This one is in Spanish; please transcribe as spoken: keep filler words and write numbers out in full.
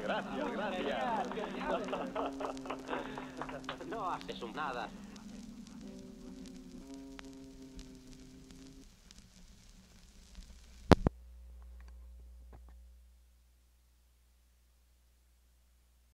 Gracias, gracias. No haces nada.